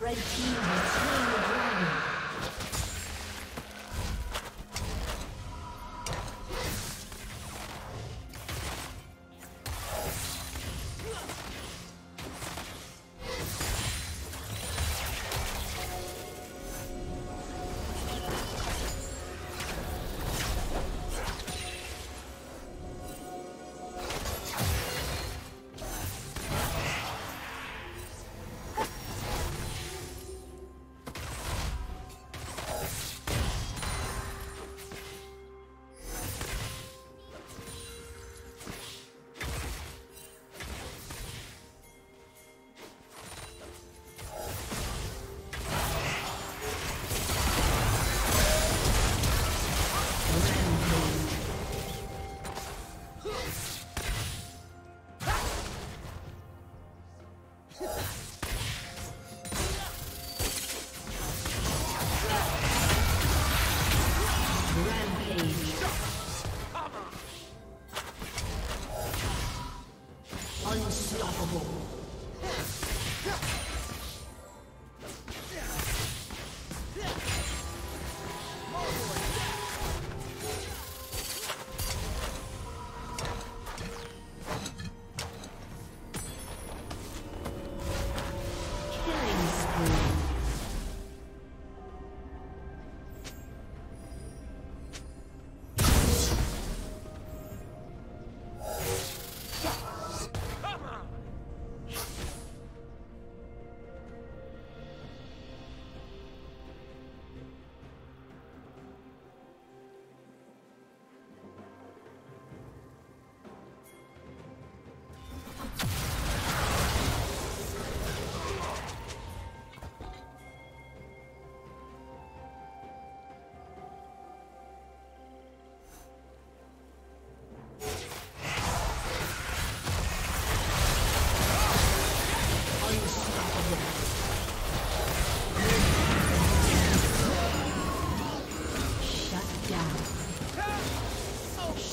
Red team has slain the dragon.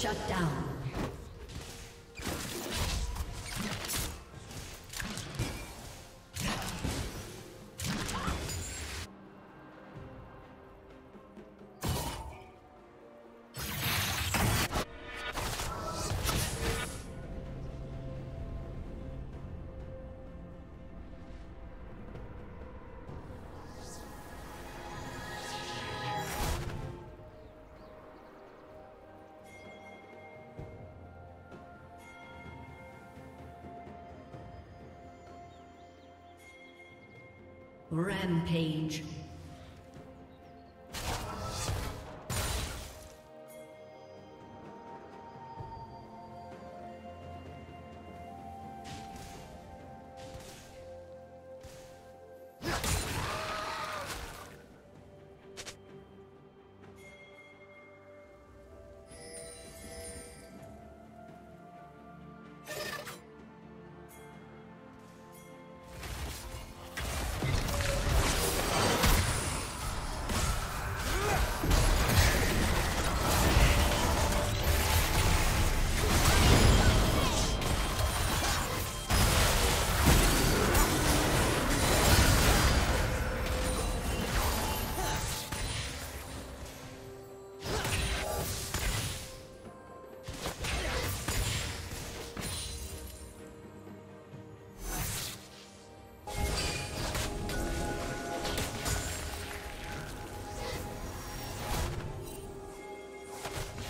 Shut down. Rampage.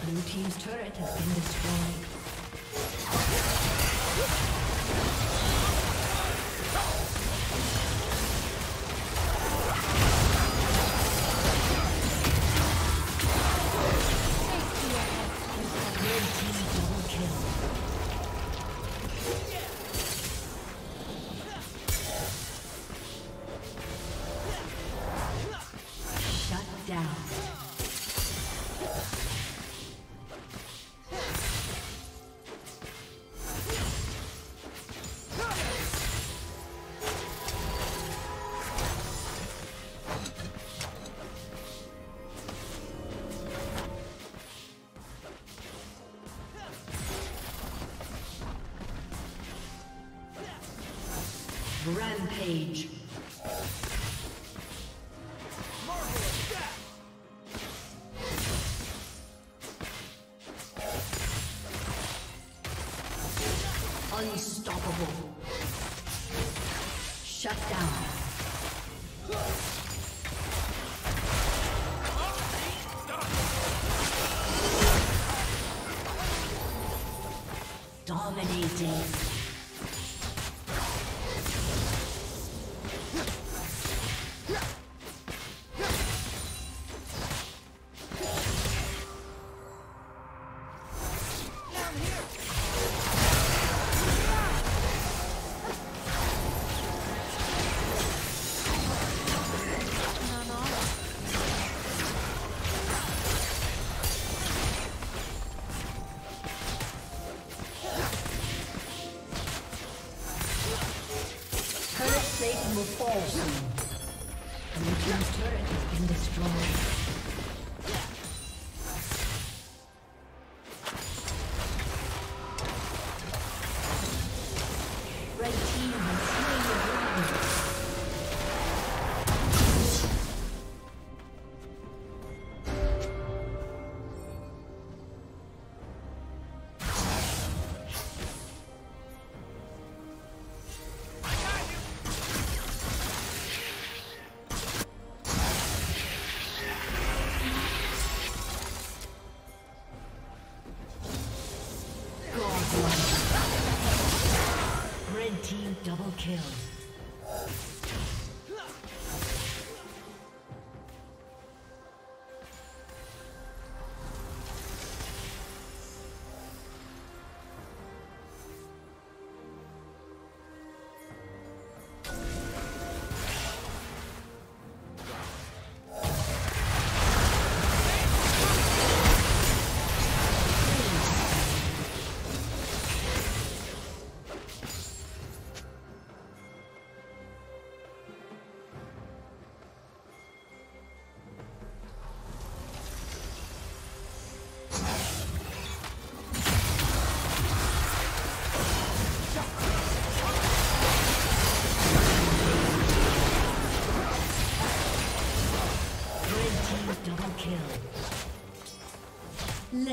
Blue team's turret has been destroyed. Rampage. Unstoppable. Shut down. Dominating. Double kill.